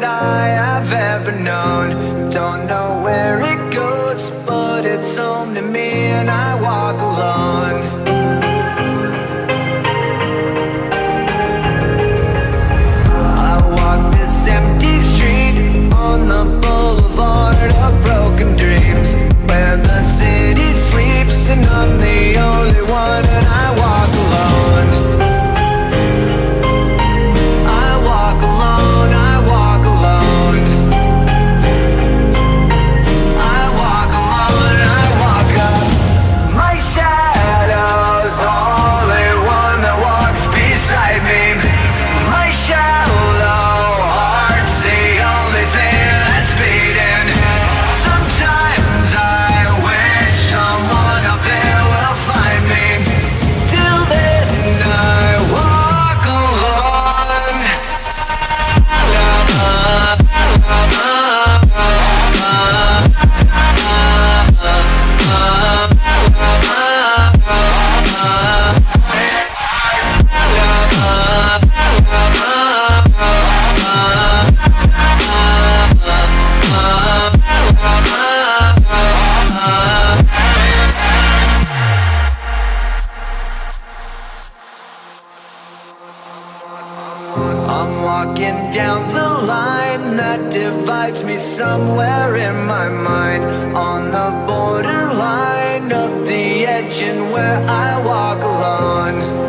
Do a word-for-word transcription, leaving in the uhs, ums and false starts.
that I have ever known. Don't know where it goes, but it's home to me, and I walk alone. I walk this empty street on the boulevard of broken dreams, where the city sleeps and I'm the only one, and I walk alone. I'm walking down the line that divides me somewhere in my mind, on the borderline of the edge and where I walk alone.